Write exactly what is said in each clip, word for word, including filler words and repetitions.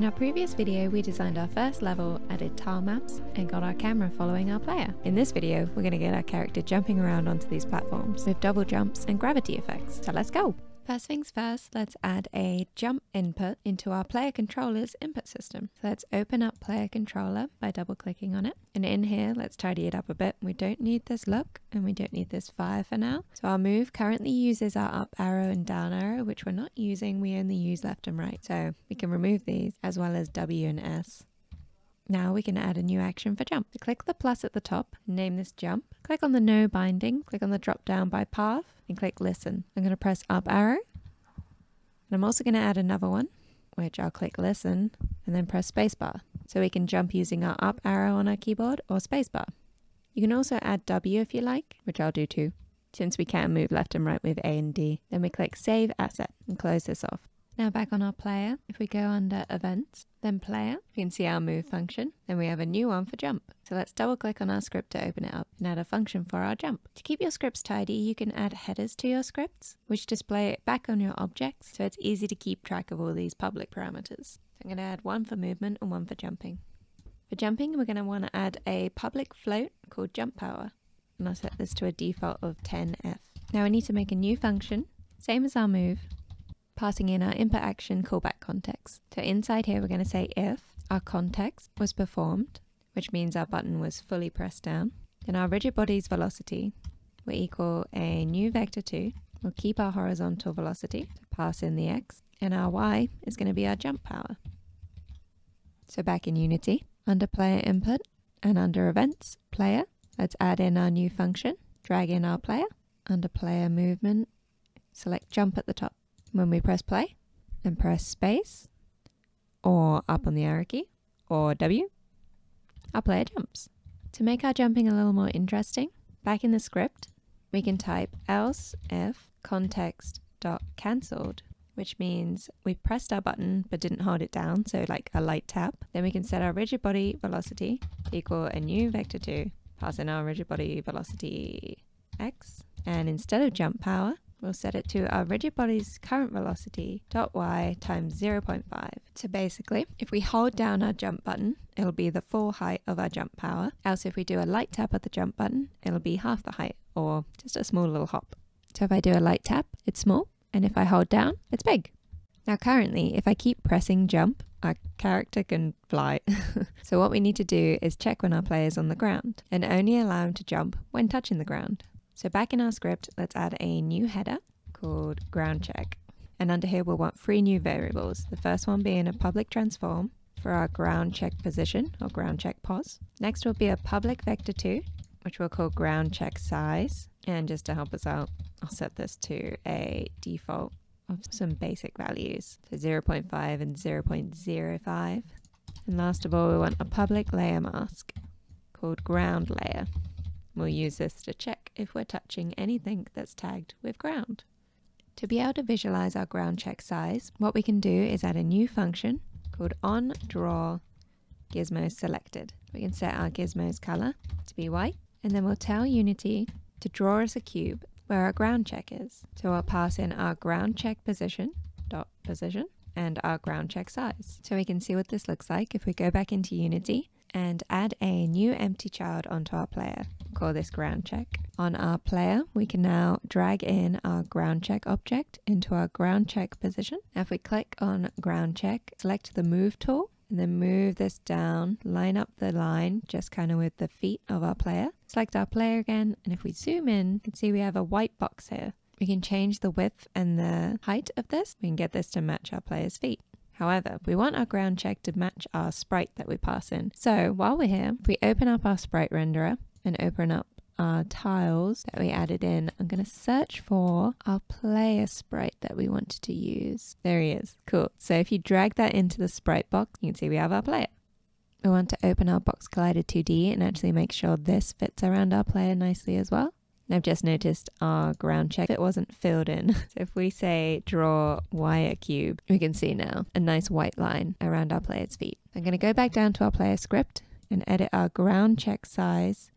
In our previous video, we designed our first level, added tile maps, and got our camera following our player. In this video, we're going to get our character jumping around onto these platforms with double jumps and gravity effects. So let's go! First things first, let's add a jump input into our player controller's input system. So let's open up player controller by double clicking on it. And in here, let's tidy it up a bit. We don't need this look and we don't need this fire for now. So our move currently uses our up arrow and down arrow, which we're not using. We only use left and right. So we can remove these as well as W and S. Now we can add a new action for jump. Click the plus at the top, name this jump, click on the no binding, click on the drop down by path, and click listen. I'm going to press up arrow, and I'm also going to add another one, which I'll click listen, and then press spacebar. So we can jump using our up arrow on our keyboard or spacebar. You can also add W if you like, which I'll do too. Since we can't move left and right with A and D, then we click save asset and close this off. Now back on our player, if we go under events, then player, you can see our move function, then we have a new one for jump. So let's double click on our script to open it up and add a function for our jump. To keep your scripts tidy, you can add headers to your scripts, which display it back on your objects, so it's easy to keep track of all these public parameters. So I'm going to add one for movement and one for jumping. For jumping, we're going to want to add a public float called jump power, and I'll set this to a default of ten F. Now we need to make a new function, same as our move, passing in our input action callback context. So inside here, we're going to say if our context was performed, which means our button was fully pressed down, then our rigid body's velocity will equal a new vector two. We'll keep our horizontal velocity, so pass in the X, and our Y is going to be our jump power. So back in Unity, under player input and under events, player, let's add in our new function, drag in our player, under player movement, select jump at the top. When we press play and press space or up on the arrow key or W, our player jumps. To make our jumping a little more interesting, back in the script, we can type else if context.cancelled, which means we pressed our button but didn't hold it down, so like a light tap. Then we can set our rigid body velocity equal a new vector two, pass in our rigid body velocity X, and instead of jump power, we'll set it to our rigid body's current velocity dot y times zero point five. So basically, if we hold down our jump button, it'll be the full height of our jump power. Else if we do a light tap at the jump button, it'll be half the height or just a small little hop. So if I do a light tap, it's small. And if I hold down, it's big. Now currently, if I keep pressing jump, our character can fly. So what we need to do is check when our player is on the ground and only allow him to jump when touching the ground. So back in our script, let's add a new header called ground check. And under here, we'll want three new variables. The first one being a public transform for our ground check position or ground check pos. Next will be a public vector two, which we'll call ground check size. And just to help us out, I'll set this to a default of some basic values. So zero point five and zero point zero five. And last of all, we want a public layer mask called ground layer. We'll use this to check if we're touching anything that's tagged with ground. To be able to visualize our ground check size, what we can do is add a new function called onDrawGizmosSelected. We can set our gizmo's color to be white, and then we'll tell Unity to draw us a cube where our ground check is. So I'll pass in our ground check position dot position and our ground check size. So we can see what this looks like if we go back into Unity and add a new empty child onto our player. Call this ground check. On our player, we can now drag in our ground check object into our ground check position. Now if we click on ground check, select the move tool, and then move this down, line up the line just kind of with the feet of our player. Select our player again, and if we zoom in, you can see we have a white box here. We can change the width and the height of this. We can get this to match our player's feet. However, we want our ground check to match our sprite that we pass in. So while we're here, if we open up our sprite renderer and open up our tiles that we added in, I'm going to search for our player sprite that we wanted to use. There he is. Cool. So if you drag that into the sprite box, you can see we have our player. We want to open our Box Collider two D and actually make sure this fits around our player nicely as well. I've just noticed our ground check, it wasn't filled in. So if we say draw wire cube, we can see now a nice white line around our player's feet. I'm going to go back down to our player script and edit our ground check size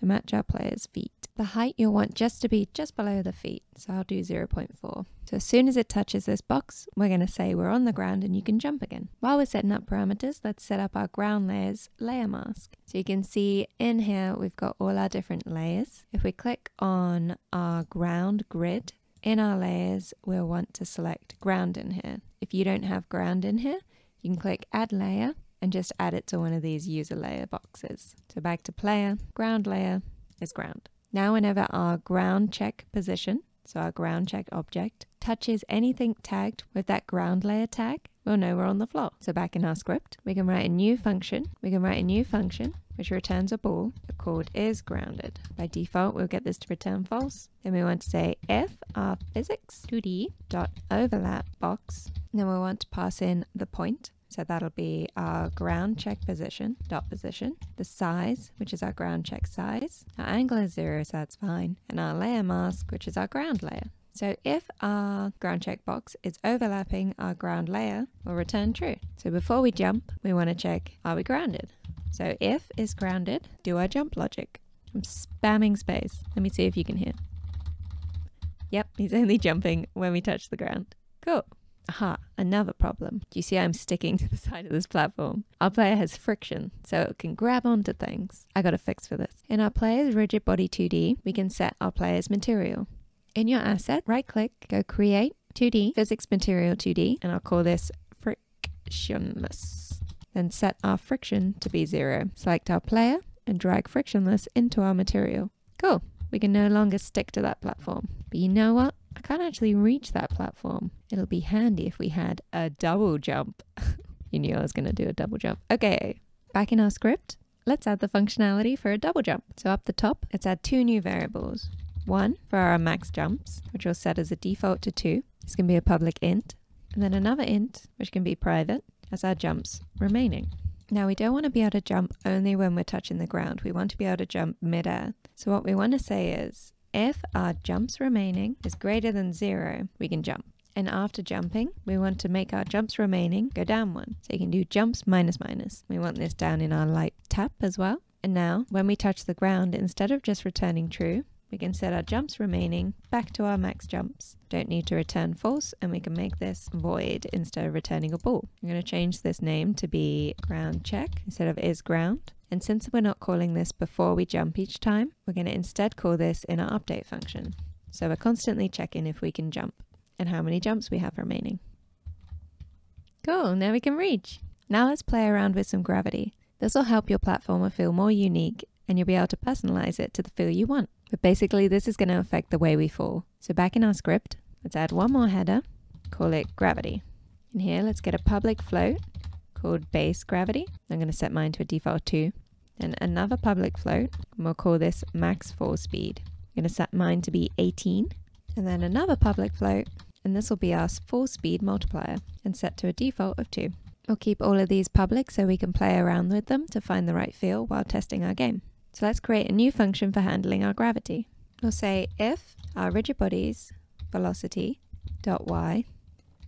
to match our player's feet. The height you'll want just to be just below the feet, so I'll do zero point four. So as soon as it touches this box, we're going to say we're on the ground and you can jump again. While we're setting up parameters, let's set up our ground layer's layer mask. So you can see in here we've got all our different layers. If we click on our ground grid, in our layers we'll want to select ground in here. If you don't have ground in here, you can click add layer and just add it to one of these user layer boxes. So back to player, ground layer is ground. Now whenever our ground check position, so our ground check object, touches anything tagged with that ground layer tag, we'll know we're on the floor. So back in our script, we can write a new function. We can write a new function which returns a ball called isGrounded. By default, we'll get this to return false. Then we want to say if our physics two D dot overlap box, and then we'll want to pass in the point. So that'll be our ground check position, dot position, the size, which is our ground check size, our angle is zero, so that's fine, and our layer mask, which is our ground layer. So if our ground check box is overlapping our ground layer, we'll return true. So before we jump, we want to check, are we grounded? So if is grounded, do our jump logic. I'm spamming space. Let me see if you can hear. Yep, he's only jumping when we touch the ground. Cool. Aha, another problem. Do you see I'm sticking to the side of this platform? Our player has friction, so it can grab onto things. I got a fix for this. In our player's rigid body two D, we can set our player's material. In your asset, right click, go create two D, physics material two D, and I'll call this frictionless. Then set our friction to be zero. Select our player and drag frictionless into our material. Cool, we can no longer stick to that platform. But you know what? I can't actually reach that platform. It'll be handy if we had a double jump. You knew I was going to do a double jump. Okay, back in our script, let's add the functionality for a double jump. So up the top, let's add two new variables. One for our max jumps, which we'll set as a default to two. This can be a public int. And then another int, which can be private, as our jumps remaining. Now we don't want to be able to jump only when we're touching the ground. We want to be able to jump mid-air. So what we want to say is, if our jumps remaining is greater than zero, we can jump. And after jumping, we want to make our jumps remaining go down one. So you can do jumps minus minus. We want this down in our light tap as well. And now when we touch the ground, instead of just returning true, we can set our jumps remaining back to our max jumps. Don't need to return false, and we can make this void instead of returning a ball. I'm going to change this name to be ground check instead of is ground. And since we're not calling this before we jump each time, we're going to instead call this in our update function. So we're constantly checking if we can jump and how many jumps we have remaining. Cool, now we can reach. Now let's play around with some gravity. This will help your platformer feel more unique and you'll be able to personalize it to the feel you want. But basically this is going to affect the way we fall. So back in our script, let's add one more header, call it gravity. And here let's get a public float called base gravity. I'm going to set mine to a default two. Then another public float, and we'll call this max fall speed. I'm going to set mine to be eighteen. And then another public float, and this will be our fall speed multiplier, and set to a default of two. We'll keep all of these public so we can play around with them to find the right feel while testing our game. So let's create a new function for handling our gravity. We'll say if our rigid body's velocity.y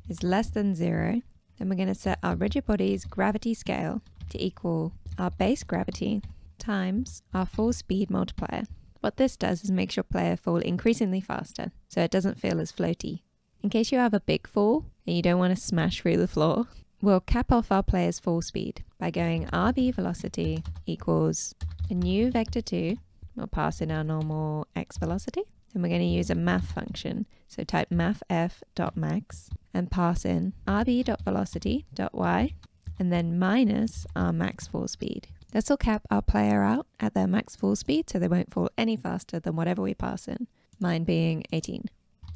is less than zero, then we're going to set our rigid body's gravity scale to equal our base gravity times our fall speed multiplier. What this does is makes your player fall increasingly faster, so it doesn't feel as floaty. In case you have a big fall and you don't want to smash through the floor, we'll cap off our player's fall speed by going R B velocity equals a new vector two. We'll pass in our normal x velocity. Then we're going to use a math function. So type mathf.max and pass in rb.velocity.y and then minus our max fall speed. This will cap our player out at their max fall speed so they won't fall any faster than whatever we pass in, mine being eighteen.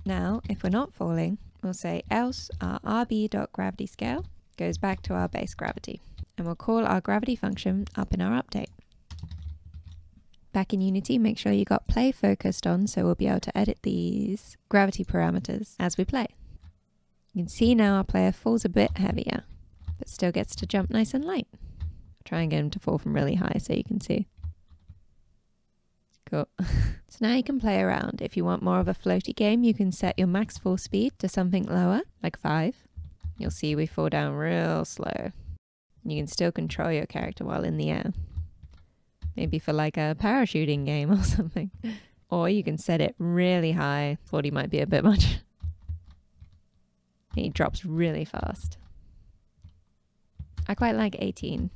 Now, if we're not falling, we'll say else our rb.gravity scale goes back to our base gravity. And we'll call our gravity function up in our update. Back in Unity, make sure you got play focused on so we'll be able to edit these gravity parameters as we play. You can see now our player falls a bit heavier, but still gets to jump nice and light. Try and get him to fall from really high so you can see. Cool. So now you can play around. If you want more of a floaty game, you can set your max fall speed to something lower, like five. You'll see we fall down real slow. You can still control your character while in the air. maybe for like a parachuting game or something. Or you can set it really high. forty might be a bit much. It drops really fast. I quite like eighteen.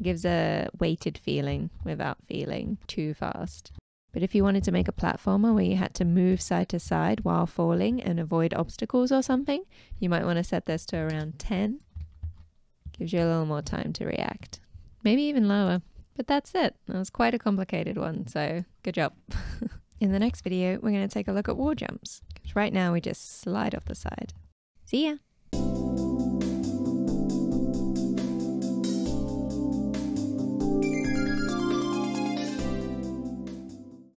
It gives a weighted feeling without feeling too fast. But if you wanted to make a platformer where you had to move side to side while falling and avoid obstacles or something, you might want to set this to around ten. Gives you a little more time to react. Maybe even lower. But that's it. That was quite a complicated one, so good job. In the next video, we're going to take a look at wall jumps. Because right now we just slide off the side. See ya!